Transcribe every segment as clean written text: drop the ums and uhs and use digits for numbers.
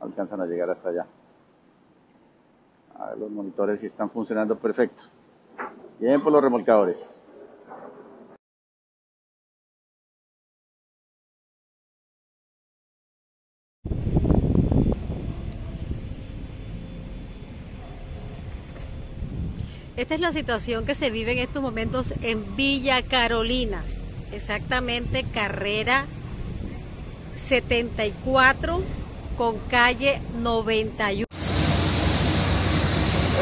alcanzan a llegar hasta allá. A ver los monitores si están funcionando perfecto. Bien por los remolcadores. Esta es la situación que se vive en estos momentos en Villa Carolina, exactamente carrera 74 con calle 91.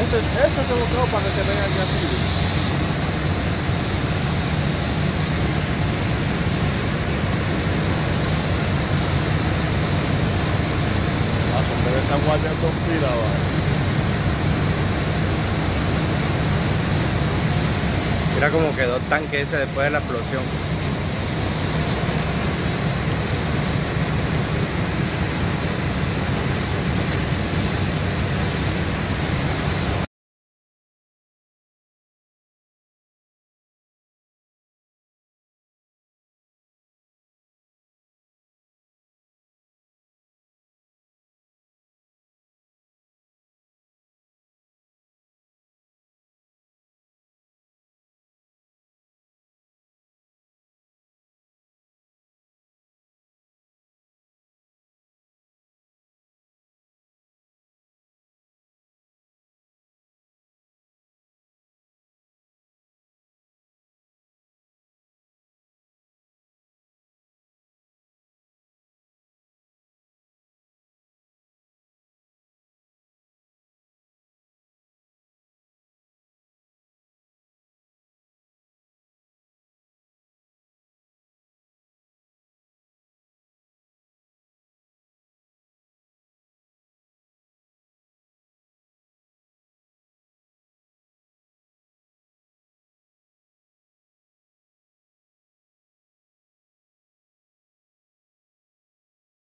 Este se buscó para que se vea aquí así. Esta guardia conspira, ¿vale? Mira cómo quedó el tanque ese después de la explosión.